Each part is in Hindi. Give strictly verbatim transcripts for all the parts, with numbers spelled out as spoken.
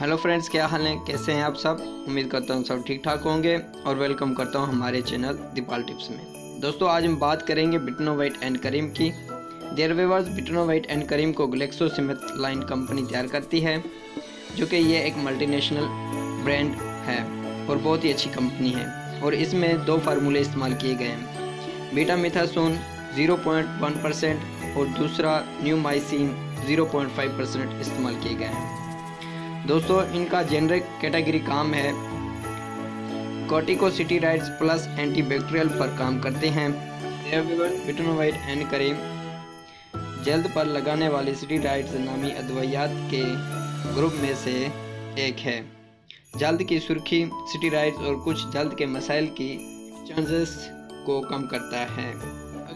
हेलो फ्रेंड्स, क्या हाल हैं, कैसे हैं आप सब। उम्मीद करता हूं सब ठीक ठाक होंगे और वेलकम करता हूं हमारे चैनल देपाल टिप्स में। दोस्तों, आज हम बात करेंगे बेटनोवेट एन क्रीम की। Dear viewers, Betnovate N cream को ग्लैक्सोस्मिथक्लाइन कंपनी तैयार करती है, जो कि ये एक मल्टीनेशनल ब्रांड है और बहुत ही अच्छी कंपनी है। और इसमें दो फार्मूले इस्तेमाल किए गए हैं, betamethasone zero point one percent और दूसरा neomycin zero point five percent इस्तेमाल किए गए हैं। दोस्तों, इनका जेनरिक कैटेगरी काम है कॉर्टिकोस्टेरॉइड्स प्लस एंटीबैक्टीरियल पर काम करते हैं। बेटनोवेट एन क्रीम जल्द पर लगाने वाले स्टेरॉइड्स नामी अद्वियात के ग्रुप में से एक है। जल्द की सुर्खी, स्टेरॉइड्स और कुछ जल्द के मसाइल की चांसेस को कम करता है।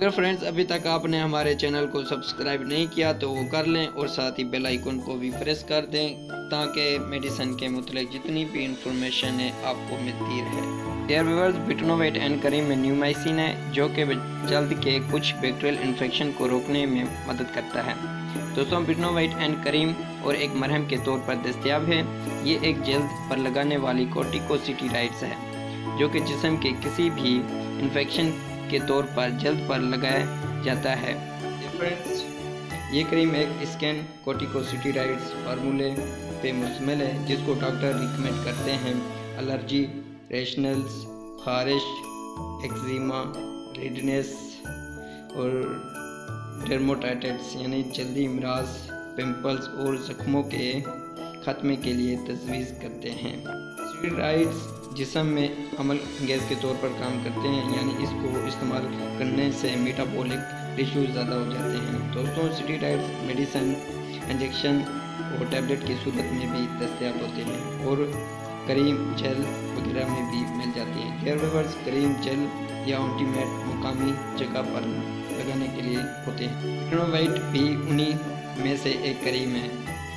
अगर फ्रेंड्स अभी तक आपने हमारे चैनल को सब्सक्राइब नहीं किया तो वो कर लें और साथ ही बेल आइकन को भी प्रेस कर दें ताकि मेडिसिन के मुताबिक जितनी भी इंफॉर्मेशन है आपको मिलती रहे। Dear viewers, Betnovate N cream में न्यूमाइसिन है जो कि जल्द के कुछ बैक्टीरियल इन्फेक्शन को रोकने में मदद करता है। दोस्तों, बेटनोवेट एन क्रीम और एक मरहम के तौर पर दस्तियाब है। ये एक जल्द पर लगाने वाली कॉर्टिकोस्टेरॉइड्स है जो कि जिस्म के किसी भी इन्फेक्शन के तौर पर जल्द पर लगाया जाता है। फ्रेंड्स, ये क्रीम एक स्कैन कॉर्टिकोस्टेरॉइड्स फार्मूले पे मुश्तमिल है जिसको डॉक्टर रिकमेंड करते हैं एलर्जी, रैशनल्स, खारिश, एक्जिमा, रेडनेस और डर्मोटाइटिस यानी जल्दी अमराज, पिंपल्स और जख्मों के ख़त्मे के लिए तजवीज़ करते हैं। स्टेरॉइड्स जिस्म में अमल गैस के तौर पर काम करते हैं, यानी इसको इस्तेमाल करने से मेटाबॉलिक इश्यूज ज़्यादा हो जाते हैं। दोस्तों, स्टेरॉइड्स मेडिसिन, इंजेक्शन और टैबलेट की सूरत में भी दस्तियाब होते हैं और क्रीम जेल वगैरह में भी मिल जाती हैं। हेयर वेवर्स क्रीम जेल या ऑल्टीमेट मुकामी जगह पर लगाने के लिए होते हैं। बेटनोवेट भी उन्हीं में से एक क्रीम है।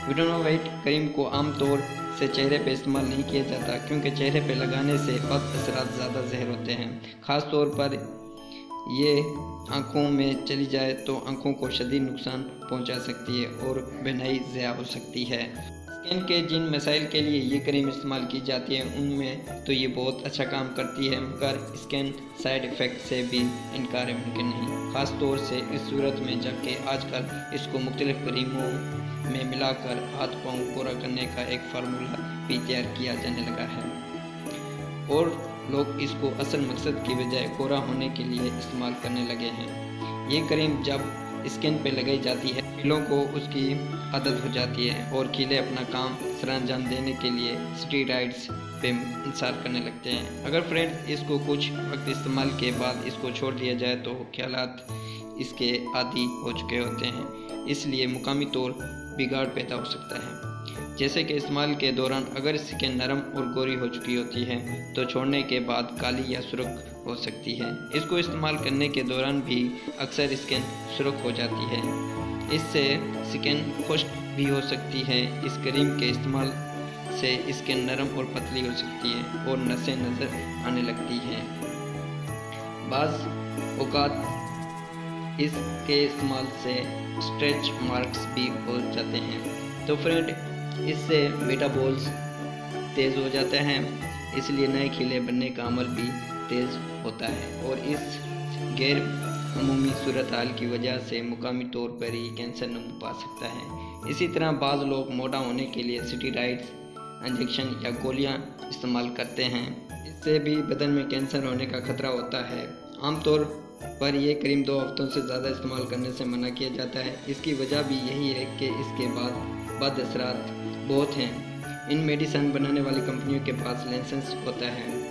बेटनोवेट क्रीम को आमतौर से चेहरे पे इस्तेमाल नहीं किया जाता क्योंकि चेहरे पे लगाने से बद असरात ज़्यादा जहर होते हैं। ख़ास तौर पर ये आँखों में चली जाए तो आँखों को शदीद नुकसान पहुँचा सकती है और बेनाई ज़िया हो सकती है। स्किन के जिन मसाइल के लिए ये क्रीम इस्तेमाल की जाती है उनमें तो ये बहुत अच्छा काम करती है, मगर स्किन साइड इफ़ेक्ट से भी इनकार मुमकिन नहीं, ख़ास तौर से इस सूरत में जबकि आजकल इसको मुख्तलिफ़ क्रीमों में मिलाकर हाथ पाँव कोरा करने का एक फार्मूला भी तैयार किया जाने लगा है और लोग इसको असल मकसद की बजाय कोरा होने के लिए इस्तेमाल करने लगे हैं। ये क्रीम जब स्किन पे लगाई जाती है, कीलों को उसकी आदत हो जाती है और कीले अपना काम सरअंजाम देने के लिए स्टेरॉइड्स पे इंसार करने लगते हैं। अगर फ्रेंड्स इसको कुछ वक्त इस्तेमाल के बाद इसको छोड़ दिया जाए तो ख्यालात इसके आदी हो चुके होते हैं, इसलिए मुकामी तौर बिगाड़ पैदा हो सकता है। जैसे कि इस्तेमाल के दौरान अगर स्किन नरम और गोरी हो चुकी होती है तो छोड़ने के बाद काली या सुर्ख हो सकती है। इसको इस्तेमाल करने के दौरान भी अक्सर स्किन सुर्ख हो जाती है, इससे स्किन खुश्क भी हो सकती है। इस क्रीम के इस्तेमाल से स्किन नरम और पतली हो सकती है और नसें नज़र आने लगती हैं। बाज़ औक़ात इसके इस्तेमाल से स्ट्रेच मार्क्स भी हो जाते हैं। तो फ्रेंड, इससे मेटाबॉल्स तेज़ हो जाते हैं, इसलिए नए खिले बनने का अमल भी तेज़ होता है और इस गैर अमूमी सूरत हाल की वजह से मुकामी तौर पर ही कैंसर नमूना पा सकता है। इसी तरह बाज़ लोग मोटा होने के लिए स्टेरॉइड्स, इंजेक्शन या गोलियाँ इस्तेमाल करते हैं, इससे भी बदन में कैंसर होने का खतरा होता है। आमतौर पर यह क्रीम दो हफ्तों से ज़्यादा इस्तेमाल करने से मना किया जाता है। इसकी वजह भी यही है कि इसके बाद बद असरात बहुत हैं। इन मेडिसन बनाने वाली कंपनियों के पास लाइसेंस होता है,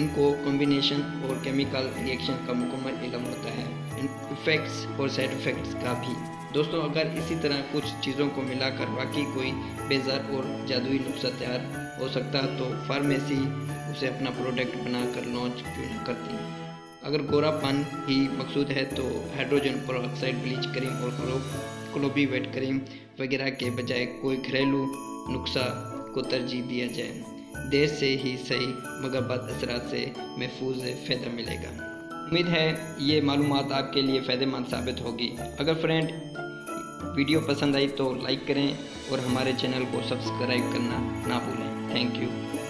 इनको कॉम्बिनेशन और केमिकल रिएक्शन का मुकम्मल इलम होता है, इन इफ़ेक्ट्स और साइड इफ़ेक्ट्स का भी। दोस्तों, अगर इसी तरह कुछ चीज़ों को मिलाकर वाकई कोई बेजार और जादुई नुस्खा तैयार हो सकता तो फार्मेसी उसे अपना प्रोडक्ट बनाकर लॉन्च क्यों ना करती। अगर गोरापन ही मकसूद है तो हाइड्रोजन पेरोक्साइड ब्लीच क्रीम और क्लोबीवेट क्रीम वगैरह के बजाय कोई घरेलू नुस्खा को तरजीह दिया जाए। देर से ही सही मगर बद असरात से महफूज फ़ायदा मिलेगा। उम्मीद है ये मालूमात आपके लिए फ़ायदेमंद साबित होगी। अगर फ्रेंड वीडियो पसंद आई तो लाइक करें और हमारे चैनल को सब्सक्राइब करना ना भूलें। Thank you.